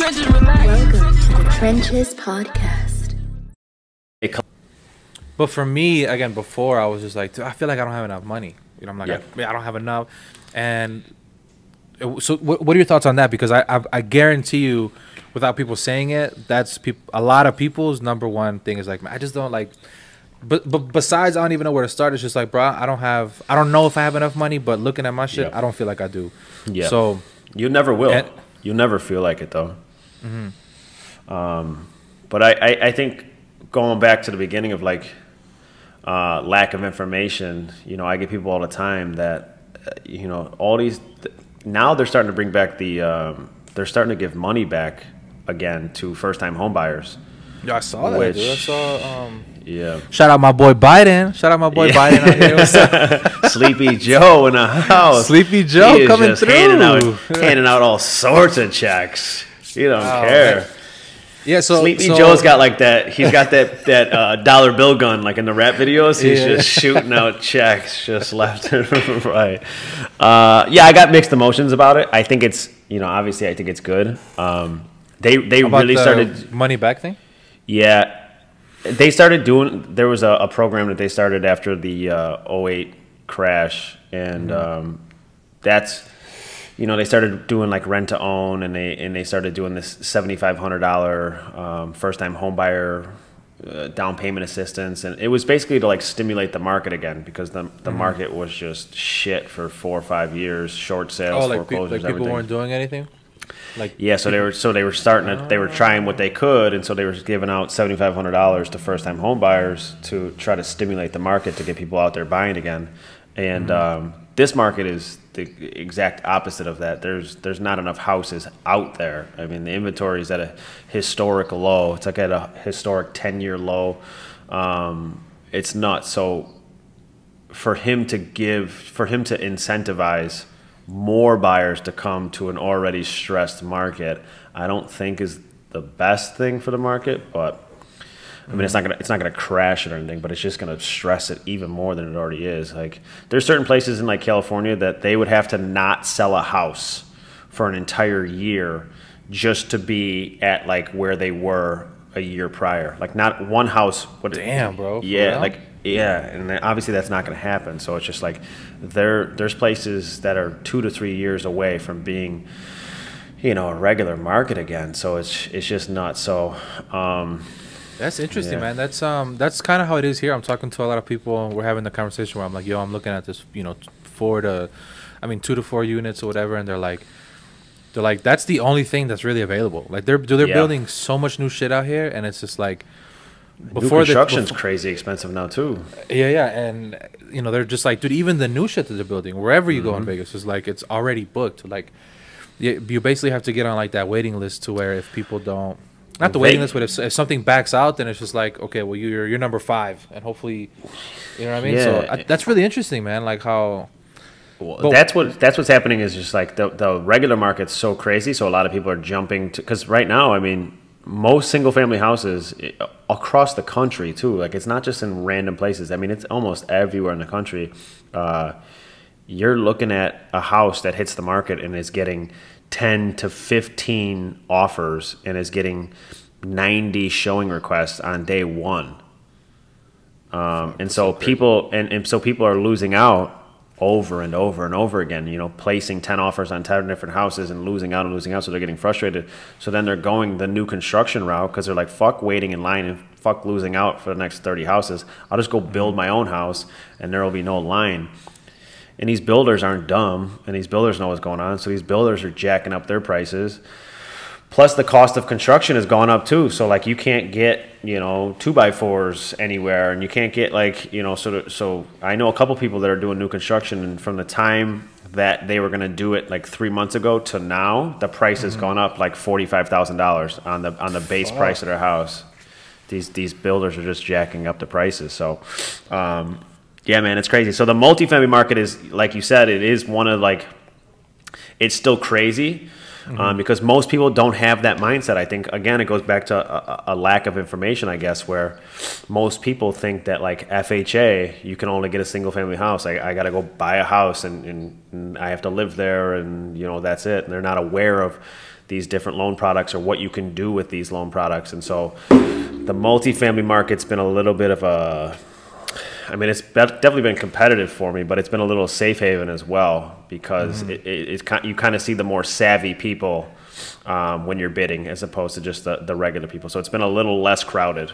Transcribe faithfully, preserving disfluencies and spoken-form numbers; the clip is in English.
trenches, relax. Welcome to the Trenches Podcast. But for me, again, before I was just like, I feel like I don't have enough money. You know, I'm like, yeah. I, I don't have enough. And it, so, what, what are your thoughts on that? Because I, I, I guarantee you, without people saying it, that's people. A lot of people's number one thing is like, man, I just don't like. But but besides, I don't even know where to start. It's just like, bro, I don't have. I don't know if I have enough money. But looking at my shit, yeah. I don't feel like I do. Yeah. So you never will. And, you never feel like it though. Mm-hmm. Um, but I, I, I think going back to the beginning of like uh, lack of information. You know, I get people all the time that uh, you know all these. Th now they're starting to bring back the. Um, they're starting to give money back again to first-time homebuyers. Yeah, I saw that. Which, dude. I saw. Um, yeah. Shout out my boy Biden. Shout out my boy yeah. Biden. Out here. What's up? Sleepy Joe in the house. Sleepy Joe he is coming just through, handing out, handing out all sorts of checks. He don't oh, care. Man. Yeah. So Sleepy so, Joe's got like that. He's got that that uh, dollar bill gun, like in the rap videos. He's yeah. just shooting out checks, just left and right. Uh, yeah, I got mixed emotions about it. I think it's you know obviously I think it's good. Um, they they about really the started money back thing. Yeah, they started doing. There was a, a program that they started after the uh, oh eight crash, and mm-hmm. um, that's you know they started doing like rent to own, and they and they started doing this seventy-five hundred dollar um, first time homebuyer uh, down payment assistance, and it was basically to like stimulate the market again because the the mm-hmm. market was just shit for four or five years, short sales, oh, like foreclosures, pe like people everything. weren't doing anything. Like yeah, so they were so they were starting to, they were trying what they could, and so they were giving out seventy five hundred dollars to first time home buyers to try to stimulate the market to get people out there buying again. And mm-hmm. um, this market is the exact opposite of that. There's there's not enough houses out there. I mean, the inventory is at a historic low. It's like at a historic ten year low. Um, it's nuts. So for him to give, for him to incentivize more buyers to come to an already stressed market, I don't think is the best thing for the market, but I mean, it's not gonna it's not gonna crash it or anything, but it's just gonna stress it even more than it already is. Like there's certain places in like California that they would have to not sell a house for an entire year just to be at like where they were a year prior. Like not one house would damn bro. Yeah, like yeah, and obviously that's not going to happen. So it's just like there there's places that are two to three years away from being, you know, a regular market again. So it's it's just nuts. So um, that's interesting, yeah. man. That's um that's kind of how it is here. I'm talking to a lot of people, and we're having the conversation where I'm like, yo, I'm looking at this, you know, four to, I mean, two to four units or whatever, and they're like, they're like, that's the only thing that's really available. Like they're they're yeah. building so much new shit out here, and it's just like. Before new construction's the, before, crazy expensive now too. Yeah, yeah, and you know they're just like, dude. Even the new shit that they're building, wherever you mm-hmm. go in Vegas, is like it's already booked. Like, you, you basically have to get on like that waiting list to where if people don't, not the Vegas. waiting list, but if, if something backs out, then it's just like, okay, well you're you're number five, and hopefully, you know what I mean. Yeah. So I, that's really interesting, man. Like how. Well, that's what that's what's happening is just like the the regular market's so crazy, so a lot of people are jumping to because right now, I mean. Most single-family houses across the country too. Like it's not just in random places. I mean, it's almost everywhere in the country. Uh, you're looking at a house that hits the market and is getting ten to fifteen offers and is getting ninety showing requests on day one. Um, and so people and, and so people are losing out over and over and over again, you know, placing ten offers on ten different houses and losing out and losing out. So they're getting frustrated. So then they're going the new construction route because they're like, fuck waiting in line and fuck losing out for the next thirty houses. I'll just go build my own house and there will be no line. And these builders aren't dumb and these builders know what's going on. So these builders are jacking up their prices. Plus the cost of construction has gone up too. So like you can't get, you know, two by fours anywhere and you can't get like, you know, sort of, so I know a couple people that are doing new construction and from the time that they were going to do it like three months ago to now, the price mm-hmm. has gone up like forty-five thousand dollars on the, on the base Fuck. price of their house. These, these builders are just jacking up the prices. So, um, yeah, man, it's crazy. So the multifamily market is, like you said, it is one of like, it's still crazy. mm-hmm. um, because most people don't have that mindset. I think, again, it goes back to a, a lack of information, I guess, where most people think that, like, F H A, you can only get a single family house. I, I got to go buy a house and, and, and I have to live there and, you know, that's it. And they're not aware of these different loan products or what you can do with these loan products. And so the multifamily market's been a little bit of a, I mean, it's definitely been competitive for me, but it's been a little safe haven as well, because mm-hmm. it, it, it's, you kind of see the more savvy people um, when you're bidding as opposed to just the, the regular people. So it's been a little less crowded.